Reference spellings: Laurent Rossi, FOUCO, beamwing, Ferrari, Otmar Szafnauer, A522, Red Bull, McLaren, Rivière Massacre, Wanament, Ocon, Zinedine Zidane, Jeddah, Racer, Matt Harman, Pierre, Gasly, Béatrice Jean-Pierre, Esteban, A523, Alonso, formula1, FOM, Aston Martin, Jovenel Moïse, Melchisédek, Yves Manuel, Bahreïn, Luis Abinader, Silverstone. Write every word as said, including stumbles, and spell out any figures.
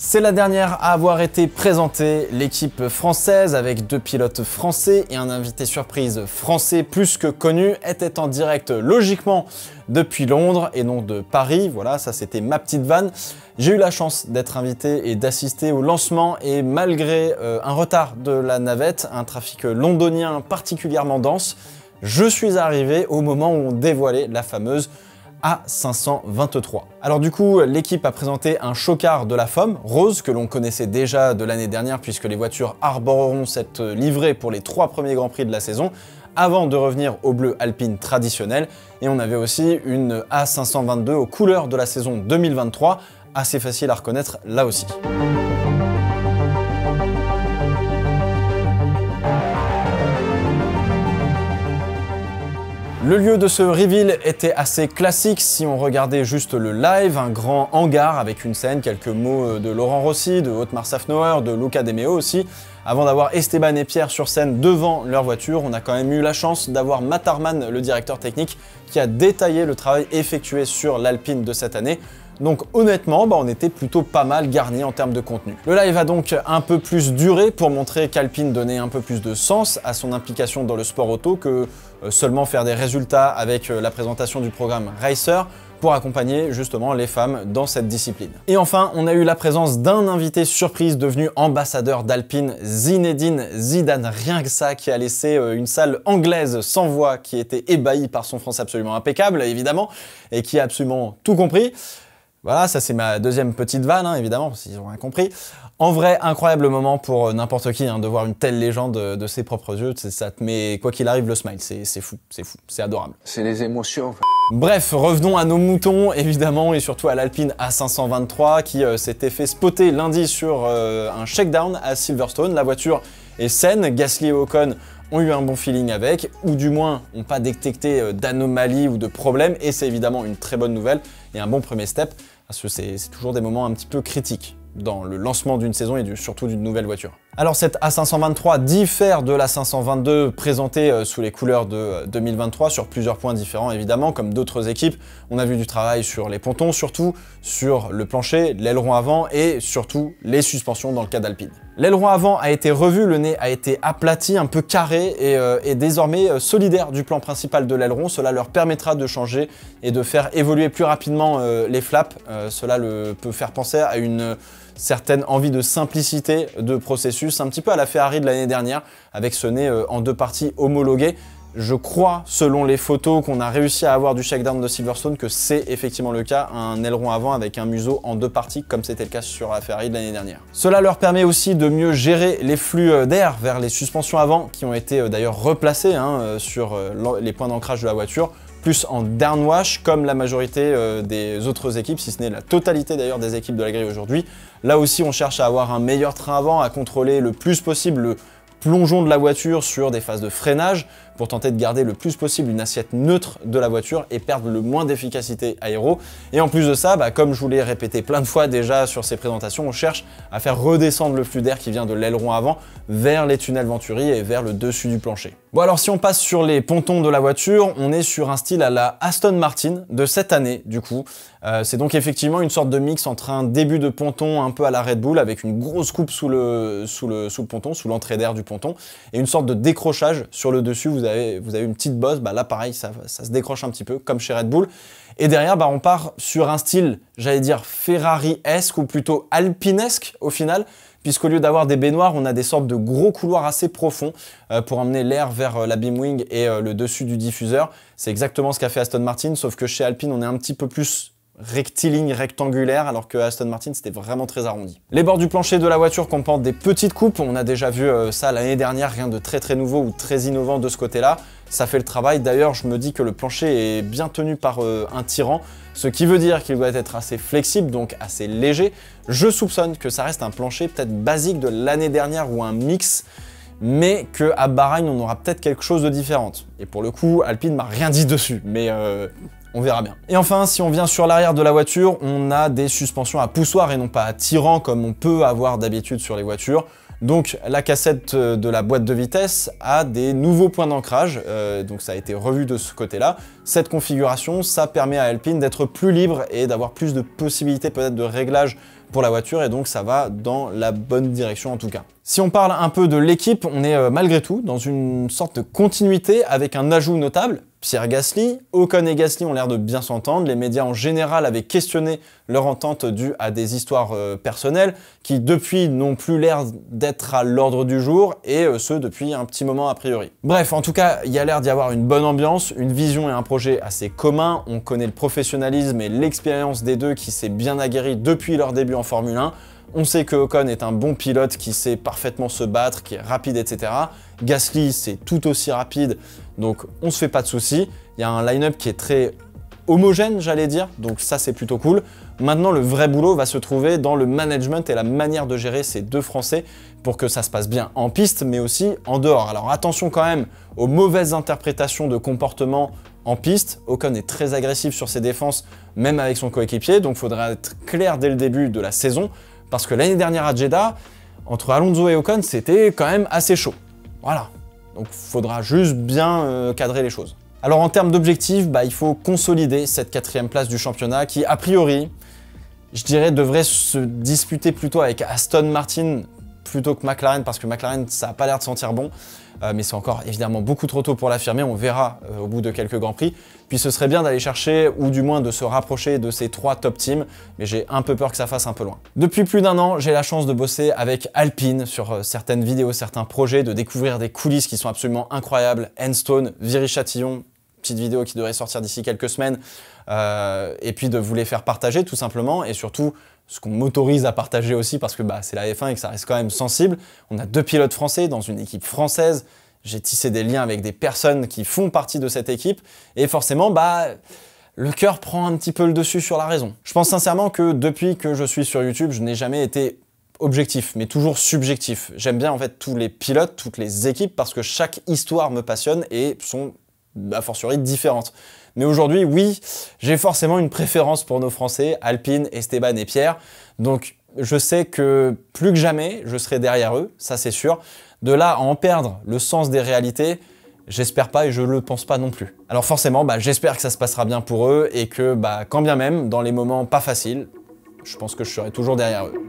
C'est la dernière à avoir été présentée, l'équipe française avec deux pilotes français et un invité surprise français plus que connu était en direct logiquement depuis Londres et non de Paris. Voilà, ça c'était ma petite vanne. J'ai eu la chance d'être invité et d'assister au lancement et malgré euh, un retard de la navette, un trafic londonien particulièrement dense, je suis arrivé au moment où on dévoilait la fameuse A cinq cent vingt-trois. Alors du coup, l'équipe a présenté un chocard de la F O M, rose, que l'on connaissait déjà de l'année dernière puisque les voitures arboreront cette livrée pour les trois premiers Grands Prix de la saison, avant de revenir au bleu Alpine traditionnel. Et on avait aussi une A cinq cent vingt-deux aux couleurs de la saison deux mille vingt-trois, assez facile à reconnaître là aussi. Le lieu de ce reveal était assez classique si on regardait juste le live, un grand hangar avec une scène, quelques mots de Laurent Rossi, de Otmar Szafnauer, de Luca Demeo aussi. Avant d'avoir Esteban et Pierre sur scène devant leur voiture, on a quand même eu la chance d'avoir Matt Harman, le directeur technique, qui a détaillé le travail effectué sur l'Alpine de cette année. Donc honnêtement, bah, on était plutôt pas mal garni en termes de contenu. Le live a donc un peu plus duré pour montrer qu'Alpine donnait un peu plus de sens à son implication dans le sport auto que seulement faire des résultats avec la présentation du programme Racer pour accompagner justement les femmes dans cette discipline. Et enfin, on a eu la présence d'un invité surprise devenu ambassadeur d'Alpine, Zinedine Zidane, rien que ça, qui a laissé une salle anglaise sans voix qui était ébahie par son français absolument impeccable, évidemment, et qui a absolument tout compris. Voilà, ça c'est ma deuxième petite vanne, hein, évidemment, s'ils ont rien compris. En vrai, incroyable moment pour n'importe qui hein, de voir une telle légende de ses propres yeux. Ça te met, quoi qu'il arrive, le smile. C'est fou, c'est fou, c'est adorable. C'est les émotions. Bref, revenons à nos moutons, évidemment, et surtout à l'Alpine A cinq cent vingt-trois qui euh, s'était fait spotter lundi sur euh, un shakedown à Silverstone. La voiture est saine, Gasly et Ocon ont eu un bon feeling avec, ou du moins n'ont pas détecté d'anomalies ou de problèmes, et c'est évidemment une très bonne nouvelle et un bon premier step, parce que c'est toujours des moments un petit peu critiques dans le lancement d'une saison et du, surtout d'une nouvelle voiture. Alors cette A cinq cent vingt-trois diffère de l'A cinq cent vingt-deux présentée sous les couleurs de deux mille vingt-trois sur plusieurs points différents évidemment, comme d'autres équipes. On a vu du travail sur les pontons, surtout sur le plancher, l'aileron avant et surtout les suspensions dans le cas d'Alpine. L'aileron avant a été revu, le nez a été aplati, un peu carré et euh, est désormais solidaire du plan principal de l'aileron. Cela leur permettra de changer et de faire évoluer plus rapidement euh, les flaps. Euh, cela le, peut faire penser à une euh, certaine envie de simplicité de processus, un petit peu à la Ferrari de l'année dernière avec ce nez euh, en deux parties homologuées. Je crois, selon les photos qu'on a réussi à avoir du shakedown de Silverstone, que c'est effectivement le cas, un aileron avant avec un museau en deux parties, comme c'était le cas sur la Ferrari de l'année dernière. Cela leur permet aussi de mieux gérer les flux d'air vers les suspensions avant, qui ont été d'ailleurs replacées hein, sur les points d'ancrage de la voiture, plus en downwash, comme la majorité des autres équipes, si ce n'est la totalité d'ailleurs des équipes de la grille aujourd'hui. Là aussi, on cherche à avoir un meilleur train avant, à contrôler le plus possible le plongeons de la voiture sur des phases de freinage pour tenter de garder le plus possible une assiette neutre de la voiture et perdre le moins d'efficacité aéro. Et en plus de ça, bah, comme je vous l'ai répété plein de fois déjà sur ces présentations, on cherche à faire redescendre le flux d'air qui vient de l'aileron avant vers les tunnels Venturi et vers le dessus du plancher. Bon alors si on passe sur les pontons de la voiture, on est sur un style à la Aston Martin de cette année du coup. Euh, c'est donc effectivement une sorte de mix entre un début de ponton un peu à la Red Bull avec une grosse coupe sous le, sous le, sous le ponton, sous l'entrée d'air du ponton et une sorte de décrochage sur le dessus. Vous avez, vous avez une petite bosse, bah là pareil ça, ça se décroche un petit peu comme chez Red Bull. Et derrière bah, on part sur un style, j'allais dire Ferrari-esque ou plutôt alpinesque au final, puisqu'au lieu d'avoir des baignoires, on a des sortes de gros couloirs assez profonds pour emmener l'air vers la beamwing et le dessus du diffuseur. C'est exactement ce qu'a fait Aston Martin, sauf que chez Alpine, on est un petit peu plus rectiligne, rectangulaire, alors que Aston Martin, c'était vraiment très arrondi. Les bords du plancher de la voiture comportent des petites coupes. On a déjà vu ça l'année dernière, rien de très très nouveau ou très innovant de ce côté-là. Ça fait le travail. D'ailleurs, je me dis que le plancher est bien tenu par un tirant, ce qui veut dire qu'il doit être assez flexible, donc assez léger. Je soupçonne que ça reste un plancher peut-être basique de l'année dernière ou un mix, mais qu'à Bahreïn, on aura peut-être quelque chose de différent. Et pour le coup, Alpine m'a rien dit dessus, mais euh, on verra bien. Et enfin, si on vient sur l'arrière de la voiture, on a des suspensions à poussoir et non pas à tirant comme on peut avoir d'habitude sur les voitures. Donc la cassette de la boîte de vitesse a des nouveaux points d'ancrage, euh, donc ça a été revu de ce côté-là. Cette configuration, ça permet à Alpine d'être plus libre et d'avoir plus de possibilités peut-être de réglage pour la voiture, et donc ça va dans la bonne direction en tout cas. Si on parle un peu de l'équipe, on est euh, malgré tout dans une sorte de continuité avec un ajout notable, Pierre Gasly. Ocon et Gasly ont l'air de bien s'entendre, les médias en général avaient questionné leur entente due à des histoires euh, personnelles qui depuis n'ont plus l'air d'être à l'ordre du jour, et euh, ce depuis un petit moment a priori. Bref, en tout cas, il y a l'air d'y avoir une bonne ambiance, une vision et un projet assez communs, on connaît le professionnalisme et l'expérience des deux qui s'est bien aguerrie depuis leur début en Formule un. On sait que Ocon est un bon pilote qui sait parfaitement se battre, qui est rapide, et cetera. Gasly, c'est tout aussi rapide, donc on se fait pas de soucis. Il y a un line-up qui est très homogène, j'allais dire, donc ça c'est plutôt cool. Maintenant, le vrai boulot va se trouver dans le management et la manière de gérer ces deux Français pour que ça se passe bien en piste, mais aussi en dehors. Alors attention quand même aux mauvaises interprétations de comportement en piste. Ocon est très agressif sur ses défenses, même avec son coéquipier, donc il faudra être clair dès le début de la saison. Parce que l'année dernière à Jeddah, entre Alonso et Ocon, c'était quand même assez chaud. Voilà, donc faudra juste bien euh, cadrer les choses. Alors en termes d'objectifs, bah, il faut consolider cette quatrième place du championnat qui, a priori, je dirais, devrait se disputer plutôt avec Aston Martin plutôt que McLaren, parce que McLaren, ça n'a pas l'air de sentir bon. Euh, mais c'est encore évidemment beaucoup trop tôt pour l'affirmer, on verra euh, au bout de quelques Grands Prix. Puis ce serait bien d'aller chercher, ou du moins de se rapprocher de ces trois top teams, mais j'ai un peu peur que ça fasse un peu loin. Depuis plus d'un an, j'ai la chance de bosser avec Alpine sur euh, certaines vidéos, certains projets, de découvrir des coulisses qui sont absolument incroyables, Endstone, Viry Chatillon, petite vidéo qui devrait sortir d'ici quelques semaines, euh, et puis de vous les faire partager tout simplement, et surtout ce qu'on m'autorise à partager aussi, parce que bah, c'est la F un et que ça reste quand même sensible. On a deux pilotes français dans une équipe française, j'ai tissé des liens avec des personnes qui font partie de cette équipe, et forcément, bah, le cœur prend un petit peu le dessus sur la raison. Je pense sincèrement que depuis que je suis sur YouTube, je n'ai jamais été objectif, mais toujours subjectif. J'aime bien en fait tous les pilotes, toutes les équipes, parce que chaque histoire me passionne et sont a fortiori différentes. Mais aujourd'hui, oui, j'ai forcément une préférence pour nos Français, Alpine, Esteban et Pierre. Donc je sais que plus que jamais, je serai derrière eux, ça c'est sûr. De là à en perdre le sens des réalités, j'espère pas et je le pense pas non plus. Alors forcément, bah, j'espère que ça se passera bien pour eux et que, bah, quand bien même, dans les moments pas faciles, je pense que je serai toujours derrière eux.